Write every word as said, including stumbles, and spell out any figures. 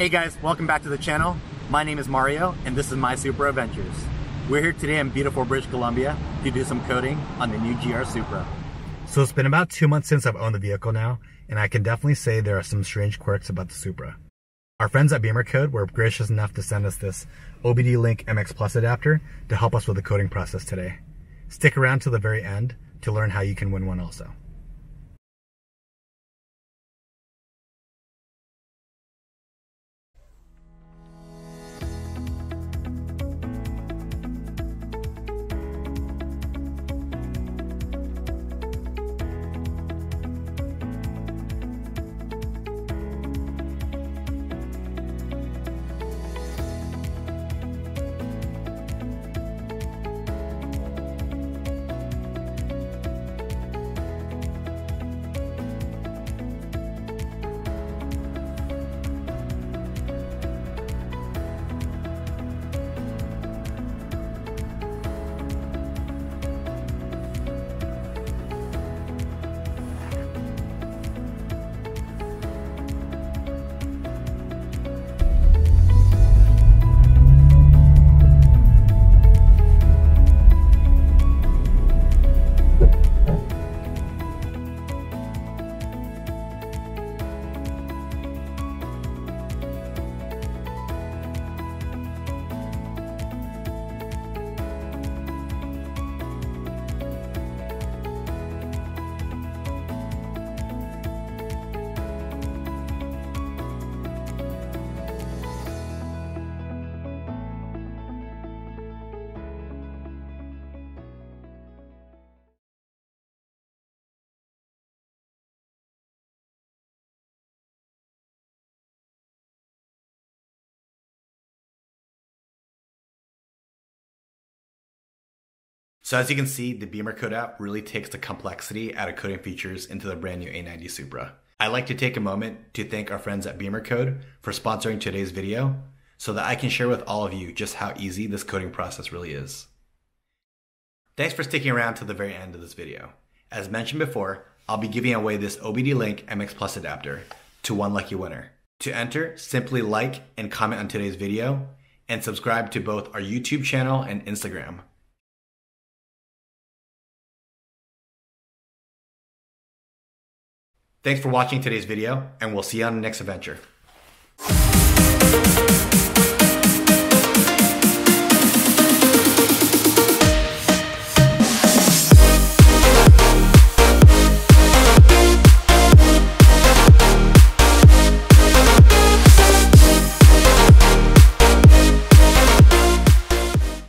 Hey guys, welcome back to the channel. My name is Mario and this is My Supra Adventures. We're here today in beautiful British Columbia to do some coding on the new G R Supra. So it's been about two months since I've owned the vehicle now, and I can definitely say there are some strange quirks about the Supra. Our friends at BimmerCode were gracious enough to send us this OBDLink M X plus adapter to help us with the coding process today. Stick around to the very end to learn how you can win one also. So as you can see, the BimmerCode app really takes the complexity out of coding features into the brand new A ninety Supra. I'd like to take a moment to thank our friends at BimmerCode for sponsoring today's video so that I can share with all of you just how easy this coding process really is. Thanks for sticking around to the very end of this video. As mentioned before, I'll be giving away this OBDLink M X plus adapter to one lucky winner. To enter, simply like and comment on today's video and subscribe to both our YouTube channel and Instagram. Thanks for watching today's video, and we'll see you on the next adventure.